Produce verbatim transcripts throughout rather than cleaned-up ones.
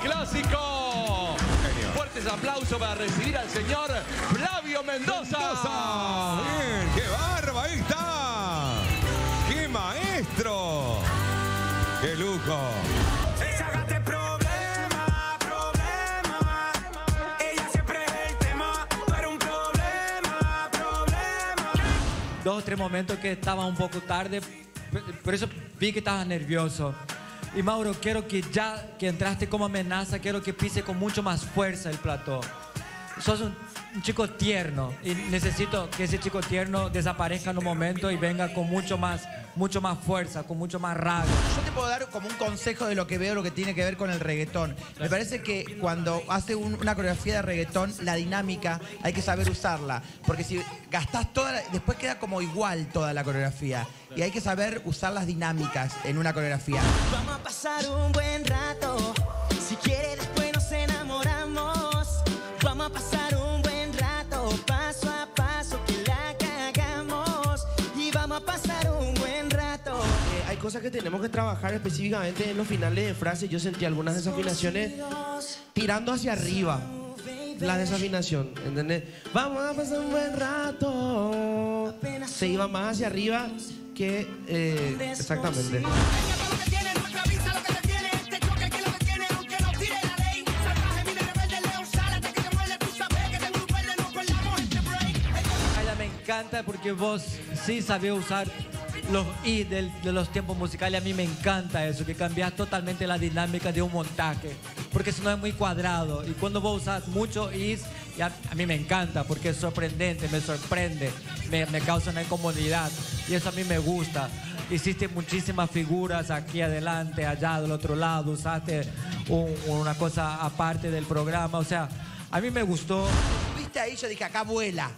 clásico. Genial. Fuertes aplausos para recibir al señor Flavio Mendoza. Mendoza. Bien, qué barba, ahí está. Qué maestro. Qué lujo. Dos o tres momentos que estaba un poco tarde, por eso vi que estabas nervioso. Y Mauro, quiero que ya que entraste como amenaza, quiero que pise con mucho más fuerza el plató. Sos un, un chico tierno y necesito que ese chico tierno desaparezca en un momento y venga con mucho más, mucho más fuerza, con mucho más rabia. Yo te puedo dar como un consejo de lo que veo, lo que tiene que ver con el reggaetón. Me parece que cuando hace un, una coreografía de reggaetón, la dinámica hay que saber usarla. Porque si gastás toda, la, después queda como igual toda la coreografía. Y hay que saber usar las dinámicas en una coreografía. Vamos a pasar un buen rato, si quieres después nos enamoramos. Vamos a pasar un buen rato, paso a paso que la cagamos. Y vamos a pasar un buen rato. Eh, hay cosas que tenemos que trabajar específicamente en los finales de frases. Yo sentí algunas desafinaciones tirando hacia arriba. La desafinación, ¿entendés? Vamos a pasar un buen rato. Se iba más hacia arriba que... Eh, exactamente. Maida, me encanta porque vos sí sabés usar los i del, de los tiempos musicales. A mí me encanta eso, que cambias totalmente la dinámica de un montaje. Porque si no es muy cuadrado. Y cuando vos usas mucho is, ya, a mí me encanta porque es sorprendente, me sorprende, me, me causa una incomodidad. Y eso a mí me gusta. Hiciste muchísimas figuras aquí adelante, allá del otro lado, usaste un, una cosa aparte del programa. O sea, a mí me gustó. Viste ahí, yo dije, acá vuela.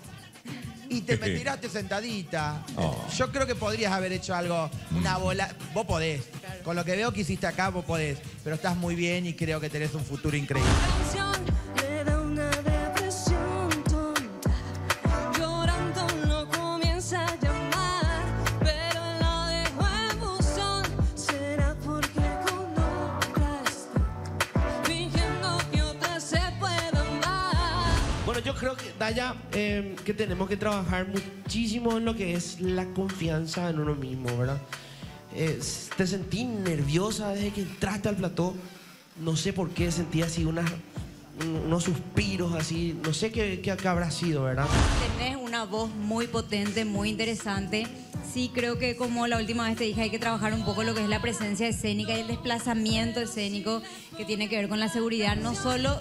Y te me tiraste sentadita. Oh. Yo creo que podrías haber hecho algo, una bola. Vos podés. Claro. Con lo que veo que hiciste acá, vos podés. Pero estás muy bien y creo que tenés un futuro increíble. Yo creo que, Daya, eh, que tenemos que trabajar muchísimo en lo que es la confianza en uno mismo, ¿verdad? Eh, te sentí nerviosa desde que entraste al plató. No sé por qué, sentí así unas, unos suspiros así. No sé qué, qué, qué habrá sido, ¿verdad? Tenés una voz muy potente, muy interesante. Sí, creo que como la última vez te dije, hay que trabajar un poco lo que es la presencia escénica y el desplazamiento escénico que tiene que ver con la seguridad, no solo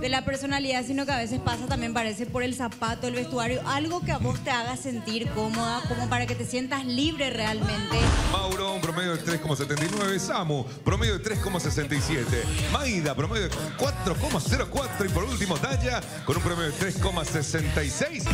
de la personalidad, sino que a veces pasa también, parece, por el zapato, el vestuario, algo que a vos te haga sentir cómoda, como para que te sientas libre realmente. Mauro, un promedio de tres coma setenta y nueve, Samu, promedio de tres coma sesenta y siete, Maida, promedio de cuatro coma cero cuatro y por último Daya, con un promedio de tres coma sesenta y seis.